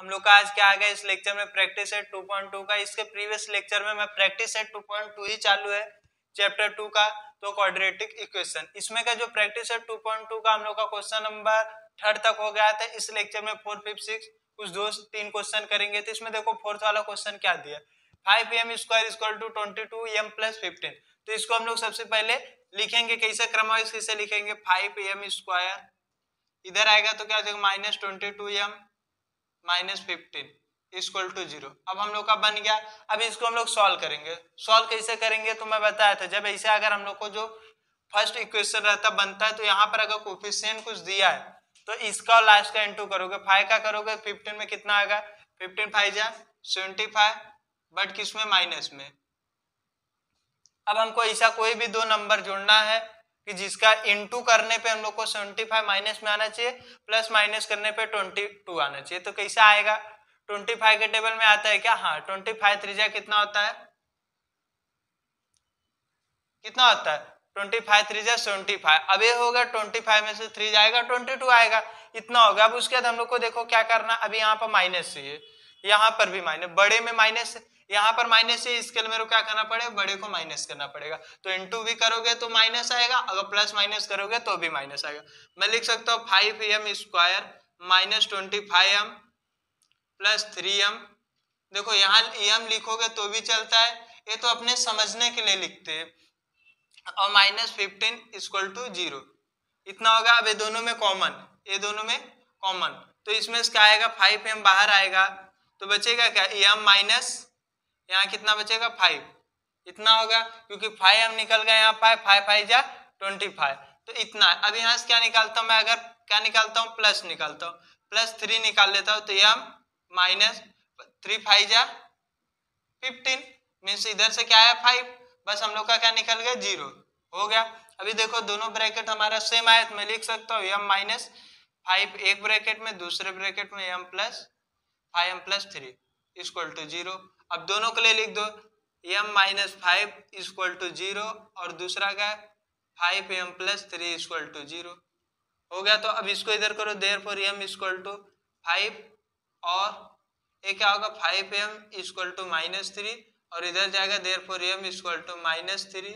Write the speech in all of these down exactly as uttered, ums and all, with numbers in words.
हम लोग का आज क्या आ गया इस लेक्चर में practice set two point two का। इसके प्रीवियस लेक्चर में मैं practice set two point two ही चालू है चैप्टर टू का, तो क्वाड्रेटिक इक्वेशन। इसमें का जो practice set two point two का हम लोग का क्वेश्चन नंबर थर्ड तक हो गया था। इस लेक्चर में फोर फिफ्थ सिक्स कुछ दो तीन क्वेश्चन करेंगे। तो इसमें देखो फोर्थ वाला क्वेश्चन क्या दिया, five M square equal to twenty two M plus fifteen. तो इसको हम लोग सबसे पहले लिखेंगे, कैसे क्रमवाइज कैसे लिखेंगे। फाइव एम स्क्वायर इधर आएगा तो क्या हो जाएगा minus twenty two M minus fifteen equal to zero. अब हम लोग का बन गया। अब इसको हम लोग सॉल्व करेंगे। सॉल्व कैसे करेंगे तो मैं बताया था, जब ऐसे अगर हम लोग को जो फर्स्ट इक्वेशन रहता बनता है तो यहाँ पर अगर कोफिशिएंट कुछ दिया है तो इसका और लास्ट का इंटू करोगे, फाइव का करोगे फिफ्टीन में कितना आएगा, फिफ्टीन फाइव जा सेवेंटी फाइव, बट किस में माइनस में। अब हमको ऐसा कोई भी दो नंबर जोड़ना है कि जिसका इनटू करने पे हम लोग को पचहत्तर माइनस में आना चाहिए, प्लस माइनस करने पे बाईस आना चाहिए। तो कैसा आएगा, पच्चीस के टेबल में आता है क्या, हाँ पच्चीस त्रिज्या कितना होता है, कितना होता है पच्चीस त्रिज्या पचहत्तर। अब ये होगा पच्चीस में से तीन जाएगा बाईस आएगा, इतना होगा। अब उसके बाद हम लोग को देखो क्या करना, अभी यहाँ पर माइनस चाहिए, यहाँ पर भी माइनस, बड़े में माइनस, यहाँ पर माइनस है, इसके लिए मेरे को क्या करना पड़ेगा, बड़े को माइनस करना पड़ेगा। तो इनटू भी करोगे तो माइनस आएगा, अगर प्लस माइनस करोगे तो भी माइनस आएगा। मैं लिख सकता हूँ five M square minus twenty five M plus three M. देखो यहाँ एम लिखोगे तो भी चलता है, ये तो अपने समझने के लिए लिखते हैं। और minus fifteen equal to zero इतना होगा। अब ये दोनों में कॉमन, ये दोनों में कॉमन, तो इसमें क्या आएगा, फाइव एम बाहर आएगा तो बचेगा क्या एम माइनस, यहाँ कितना बचेगा फाइव, इतना होगा क्योंकि फाइव हम निकल गए यहाँ, फाइव फाइव फाइव जा ट्वेंटी फाइव तो इतना। अब यहाँ से क्या निकालता हूँ मैं, अगर क्या निकालता हूँ प्लस निकालता हूँ, प्लस थ्री निकाल लेता हूँ तो एम माइनस थ्री फाइव जा फिफ्टीन, मीन्स इधर से क्या आया फाइव, बस हम लोग का क्या निकल गया जीरो हो गया। अभी देखो दोनों ब्रैकेट हमारा सेम आया तो मैं लिख सकता हूँ एम माइनस फाइव एक ब्रैकेट में, दूसरे ब्रैकेट में M plus five M plus three equal to zero. अब दोनों के लिए लिख दो M minus five equal to zero और दूसरा क्या five M plus three equal to zero हो गया। तो अब इसको इधर करो, therefore M equal to five और ये क्या होगा five M equal to minus three और इधर जाएगा therefore M equal to minus three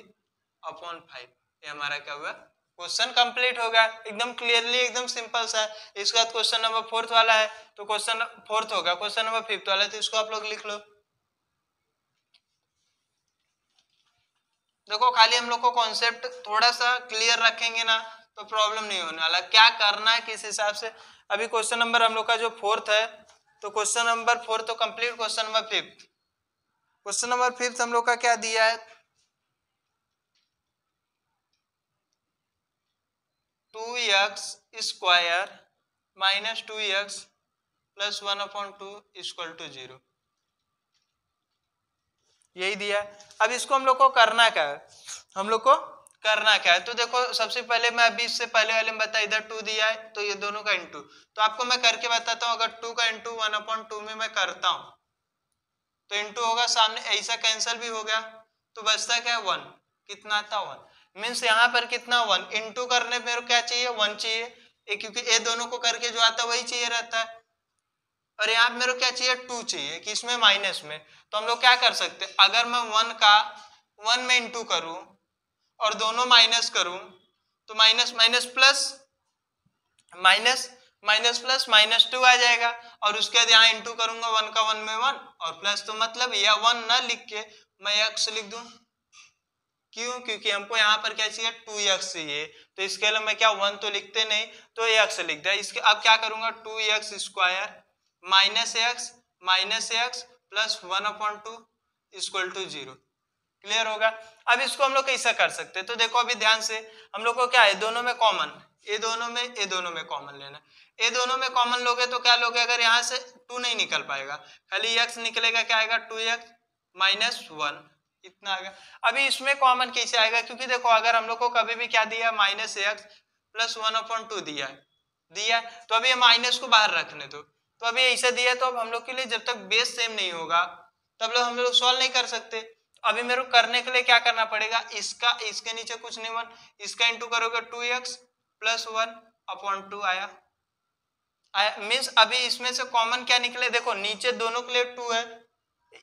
upon five. ये हमारा क्या हुआ, क्वेश्चन कंप्लीट हो गया, एकदम क्लियरली एकदम सिंपल सा है। इसके बाद क्वेश्चन नंबर फोर्थ वाला है, तो क्वेश्चन फोर्थ होगा, क्वेश्चन नंबर फिफ्थ वाला है, तो इसको आप लोग लिख लो। देखो खाली हम लोग को कॉन्सेप्ट थोड़ा सा क्लियर रखेंगे ना तो प्रॉब्लम नहीं होने वाला, क्या करना है किस हिसाब से। अभी क्वेश्चन नंबर हम लोग का जो फोर्थ है, तो क्वेश्चन नंबर फोर्थ तो complete. Question number fifth, question number fifth हम लोग का क्या दिया है, two X square minus two X plus one upon two equal to zero, यही दिया। अब इसको हम लोग को करना क्या है, हम लोग को करना क्या है, तो देखो सबसे पहले मैं अभी इससे पहले वाले में बताया, इधर टू दिया है तो ये दोनों का इंटू, तो आपको मैं करके बताता हूँ। अगर टू का इंटू वन अपॉन टू में मैं करता हूँ तो इंटू होगा, सामने ऐसा कैंसिल भी हो गया तो बचता क्या है वन, कितना आता वन, मीन्स यहाँ पर कितना वन, इंटू करने में क्या चाहिए वन चाहिए, क्योंकि ये दोनों को करके जो आता है वही चाहिए रहता है। और यहाँ मेरे को क्या चाहिए टू चाहिए, कि इसमें माइनस में, तो हम लोग क्या कर सकते हैं, अगर मैं वन का वन में इंटू करूं और दोनों माइनस करूं तो minus minus plus minus minus plus minus two आ जाएगा। और उसके बाद यहाँ इंटू करूंगा वन का वन में वन और प्लस, तो मतलब यह वन ना लिख के मैं एक्स लिख दूं, क्यों, क्योंकि हमको यहाँ पर क्या चाहिए टू एक्स चाहिए, तो इसके लिए मैं क्या वन तो लिखते नहीं तो एक्स लिख दिया। इसके अब क्या करूंगा two X square minus X minus X plus one upon two equal to zero, clear होगा। अब इसको हम लोग कैसे कर सकते हैं, तो देखो अभी ध्यान से हम लोग को क्या है, दोनों में कॉमन, ये दोनों में ये दोनों में कॉमन लेना, ये दोनों में कॉमन लोगे तो क्या लोगे, अगर यहाँ से टू नहीं निकल पाएगा खाली एक्स निकलेगा, क्या आएगा टू एक्स माइनस वन, इतना आएगा। अभी इसमें कॉमन कैसे आएगा, क्योंकि देखो अगर हम लोग को कभी भी क्या दिया minus X plus one upon two दिया दिया तो अभी माइनस को बाहर रखने दो, तो अभी ऐसा दिया तो अब हम लोग के लिए जब तक बेस सेम नहीं होगा तब लोग हम लोग सॉल्व नहीं कर सकते। अभी मेरे को करने के लिए क्या करना पड़ेगा, इसका इसके नीचे कुछ नहीं वन, इसका इंटू करोगे two X plus one upon two आया, मीन्स अभी इसमें से कॉमन क्या निकले, देखो नीचे दोनों के लिए टू है,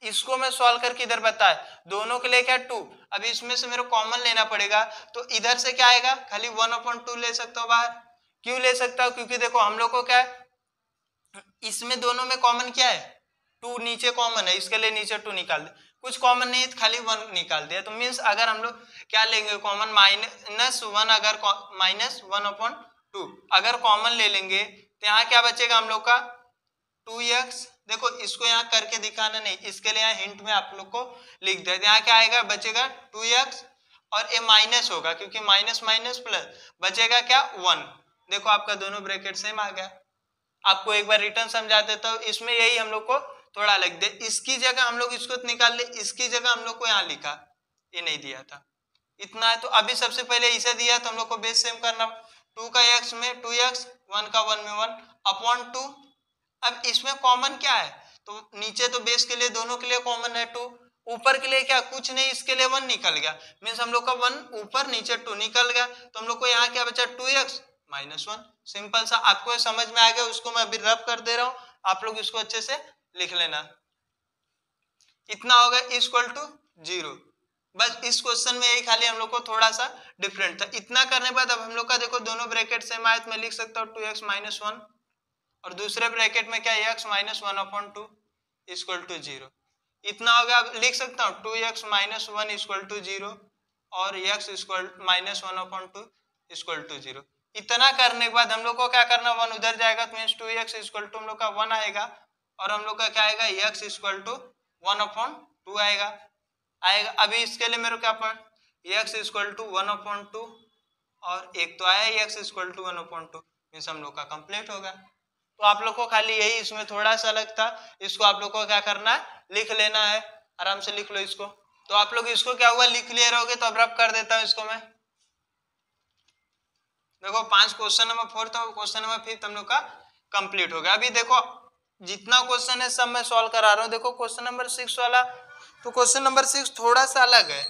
इसको मैं सॉल्व करके इधर बताए दोनों के लिए क्या टू, अभी इसमें से मेरे कॉमन लेना पड़ेगा तो इधर से क्या आएगा, खाली वन अपॉन टू ले सकता हूँ बाहर। क्यों ले सकता हूँ, क्योंकि देखो हम लोग को क्या है इसमें दोनों में कॉमन क्या है टू, नीचे कॉमन है इसके लिए नीचे टू निकाल दे, कुछ कॉमन नहीं है खाली वन निकाल दिया। तो मीन्स अगर हम लोग क्या लेंगे कॉमन माइनस वन, अगर माइनस वन अपॉन टू अगर कॉमन ले लेंगे तो यहाँ क्या बचेगा हम लोग का टू एक्स। देखो इसको यहाँ करके दिखाना नहीं, इसके लिए यहाँ हिंट में आप लोग को लिख दे, यहाँ क्या आएगा बचेगा टू एक्स और ये माइनस होगा क्योंकि माइनस माइनस प्लस, बचेगा क्या वन। देखो आपका दोनों ब्रैकेट सेम आ गया। आपको एक बार रिटर्न समझा देता हूँ, इसमें यही हम लोग को थोड़ा लग दे, इसकी जगह हम लोग इसको निकाल ले, इसकी जगह हम लोग को यहाँ लिखा, ये नहीं दिया था इतना है। तो अभी सबसे पहले इसे दिया तो हम लोग को बेस सेम करना, टू का एक्स में टू एक्स, वन का वन में वन अपॉन टू। अब इसमें कॉमन क्या है, तो नीचे तो बेस के लिए दोनों के लिए कॉमन है टू, ऊपर के लिए क्या कुछ नहीं, इसके लिए वन निकल गया, मीन्स हम लोग का वन ऊपर नीचे टू निकल गया। तो हम लोग को यहाँ क्या बचा two X minus one, simple सा आपको समझ में आ गया। उसको मैं अभी रब कर दे रहा हूँ, आप लोग इसको अच्छे से लिख लेना। इतना होगा इक्वल टू जीरो। बस इस क्वेश्चन में यही खाली हम लोग को थोड़ा सा डिफरेंट था। इतना करने के बाद अब हम लोग का देखो दोनों ब्रैकेट सेम आए तो मैं लिख सकता हूँ टू एक्स माइनस वन और दूसरे ब्रैकेट में क्या X minus one upon two equal to zero. इतना हो गया, अब लिख सकता हूँ two X minus one equal to zero और X equal minus one upon two equal to zero. इतना करने के बाद हम लोग को क्या करना, वन उधर जाएगा तो means two X equal to हम लोग का वन आएगा और हम लोग का क्या आएगा X equal to one upon two आएगा आएगा अभी इसके लिए मेरे को क्या point X equal to one upon two और एक तो आया X equal to one upon two, means हम लोग का कंप्लीट होगा। तो आप लोग को खाली यही इसमें थोड़ा सा लगता, इसको आप लोग को क्या करना है लिख लेना है, आराम से लिख लो इसको। तो आप लोग इसको क्या हुआ लिख लिए रहोगे, तो अब रब कर देता हूँ इसको मैं। देखो पांच क्वेश्चन नंबर फोर्थ और क्वेश्चन नंबर फिफ्थ हम लोग का कंप्लीट हो गया। अभी देखो जितना क्वेश्चन है सब मैं सॉल्व करा रहा हूँ। देखो क्वेश्चन नंबर सिक्स वाला, तो क्वेश्चन नंबर सिक्स थोड़ा सा अलग है,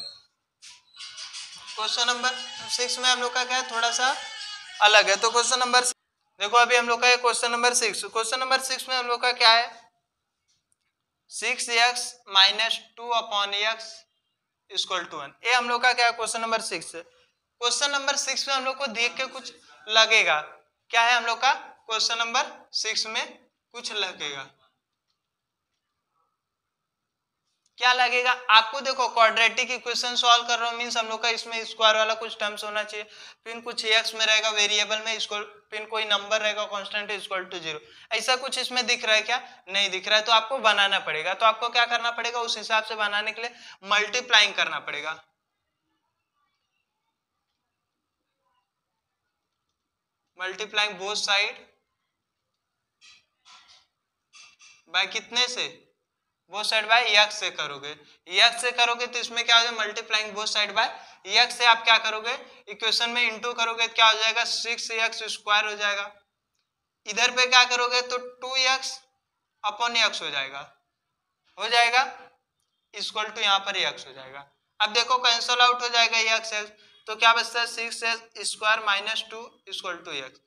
क्वेश्चन नंबर सिक्स में हम लोग का क्या है थोड़ा सा अलग है। तो क्वेश्चन नंबर देखो अभी हम लोग का question number six, question number six में हम लोग का क्या है six X minus two upon X equal to one, ये हम लोग का क्या क्वेश्चन नंबर सिक्स है। क्वेश्चन नंबर सिक्स में हम लोग को देख के कुछ लगेगा क्या है, हम लोग का क्वेश्चन नंबर सिक्स में कुछ लगेगा, क्या लगेगा आपको। देखो क्वाड्रेटिक इक्वेशन सॉल्व कर रहा हूँ, मीन्स हम लोग का इसमें स्क्वायर वाला कुछ टर्म्स होना चाहिए, पिन कुछ एक्स में रहेगा वेरिएबल में, इसको पिन कोई नंबर रहेगा कांस्टेंट इक्वल टू जीरो। ऐसा कुछ इसमें दिख रहा है क्या, नहीं दिख रहा है, तो आपको बनाना पड़ेगा। तो आपको क्या करना पड़ेगा, उस हिसाब से बनाने के लिए मल्टीप्लाइंग करना पड़ेगा। मल्टीप्लाइंग बोथ साइड बाय कितने से, बोथ साइड बाय एक्स से करोगे, एक्स से करोगे तो इसमें क्या हो जाएगा multiplying both side by X से आप क्या करोगे इक्वेशन में इंटू करोगे तो क्या हो जाएगा सिक्स एक्स स्क्वायर हो जाएगा, इधर पे क्या करोगे तो टू एक्स अपॉन एक्स हो जाएगा हो जाएगा इक्वल टू यहाँ पर एक्स हो जाएगा। अब देखो कैंसल आउट हो जाएगा एक्स एक्स, तो क्या बचता है six X square minus two equal to X,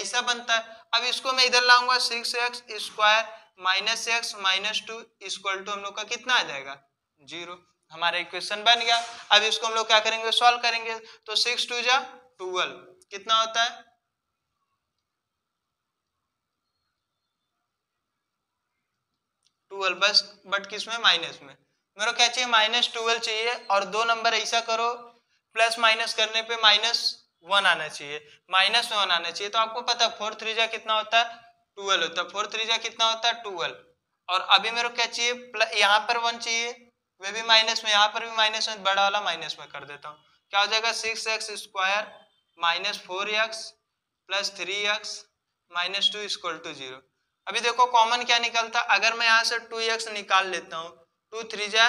ऐसा बनता है। अब इसको मैं इधर लाऊंगा six X square minus X minus two equal to हम लोग का कितना आ जाएगा जीरो, हमारा इक्वेशन बन गया। अब इसको हम लोग क्या करेंगे सॉल्व करेंगे, तो सिक्स टू जा ट्वेल्व कितना होता है, ट्वेल्व बस, बट किसमें माइनस में, मेरे को क्या चाहिए माइनस ट्वेल्व चाहिए और दो नंबर ऐसा करो प्लस माइनस करने पे माइनस वन आना चाहिए, माइनस वन आना चाहिए। तो आपको पता फोर थ्री जा कितना होता है ट्वेल्व होता है, फोर थ्री जा कितना होता है ट्वेल्व। और अभी मेरे को क्या चाहिए यहाँ पर वन चाहिए, वे भी माइनस में, यहाँ पर भी माइनस में, बड़ा वाला माइनस में कर देता हूँ, क्या हो जाएगा six X square minus four X plus three X minus two equal to zero. अभी देखो कॉमन क्या निकलता, अगर मैं यहाँ से टू एक्स निकाल लेता हूँ, टू थ्री जा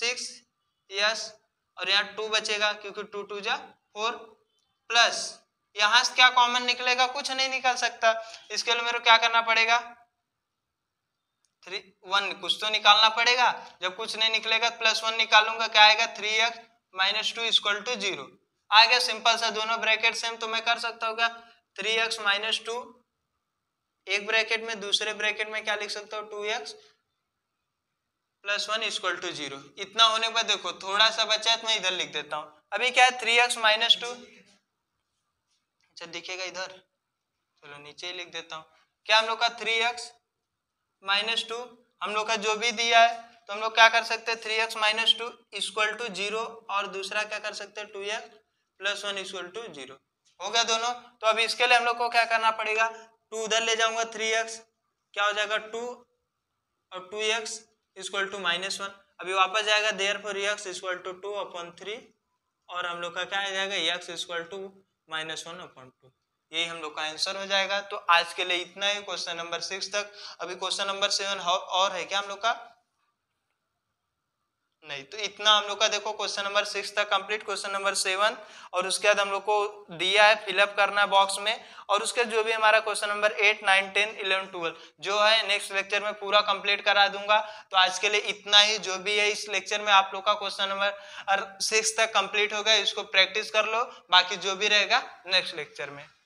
सिक्स यस और यहाँ टू बचेगा क्योंकि टू टू जा फोर प्लस यहाँ से क्या कॉमन निकलेगा कुछ नहीं निकल सकता, इसके लिए मेरे को क्या करना पड़ेगा थ्री वन कुछ तो निकालना पड़ेगा, जब कुछ नहीं निकलेगा प्लस वन निकालूंगा क्या आएगा three X minus two equal to zero आ गया। सिंपल सा दोनों ब्रैकेट सेम, तो मैं कर सकता हूँ क्या थ्री एक्स माइनस टू एक ब्रैकेट में दूसरे ब्रैकेट में क्या लिख सकता हूँ, two X plus one equal to zero. इतना होने पर देखो थोड़ा सा बचा है तो मैं इधर लिख देता हूँ। अभी क्या है थ्री एक्स माइनस टू, अच्छा दिखेगा इधर, चलो नीचे ही लिख देता हूँ। क्या हम लोग का थ्री एक्स माइनस टू, हम लोग का जो भी दिया है तो हम लोग क्या कर सकते हैं three X minus two equal to zero और दूसरा क्या कर सकते हैं two X plus one equal to zero. हो गया दोनों। तो अब इसके लिए हम लोग को क्या करना पड़ेगा, टू उधर ले जाऊंगा, थ्री एक्स क्या हो जाएगा टू और two X equal to minus one. अभी वापस जाएगा therefore X equal to two upon three और हम लोग का क्या आ जाएगा X equal to minus one upon two. यही हम लोग का आंसर हो जाएगा। तो आज के लिए इतना ही क्वेश्चन नंबर सिक्स तक। अभी क्वेश्चन नंबर सेवन और है क्या हम लोग का, नहीं। तो इतना हम लोग का देखो क्वेश्चन नंबर सिक्स तक कंप्लीट, क्वेश्चन नंबर सेवन और उसके बाद हम लोग को दिया है फिलअप करना है बॉक्स में, और उसके जो भी हमारा question number eight nine ten eleven twelve जो है नेक्स्ट लेक्चर में पूरा कंप्लीट करा दूंगा। तो आज के लिए इतना ही। जो भी है इस लेक्चर में आप लोग का क्वेश्चन नंबर सिक्स तक कंप्लीट हो गया, इसको प्रैक्टिस कर लो, बाकी जो भी रहेगा नेक्स्ट लेक्चर में।